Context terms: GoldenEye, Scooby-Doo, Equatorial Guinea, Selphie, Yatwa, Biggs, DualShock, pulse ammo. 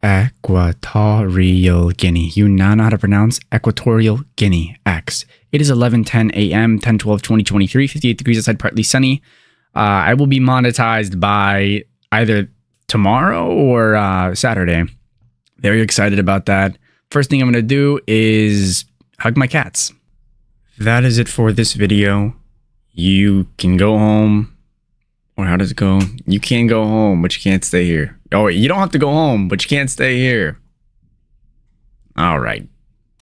Equatorial Guinea. You now know how to pronounce Equatorial Guinea. X. It is 11:10 a.m. 10/12/2023. 58 degrees outside, partly sunny. I will be monetized by either tomorrow or Saturday. Very excited about that. First thing I'm going to do is hug my cats. That is it for this video. You can go home. Or how does it go? You can go home, but you can't stay here. Oh, you don't have to go home, but you can't stay here. All right.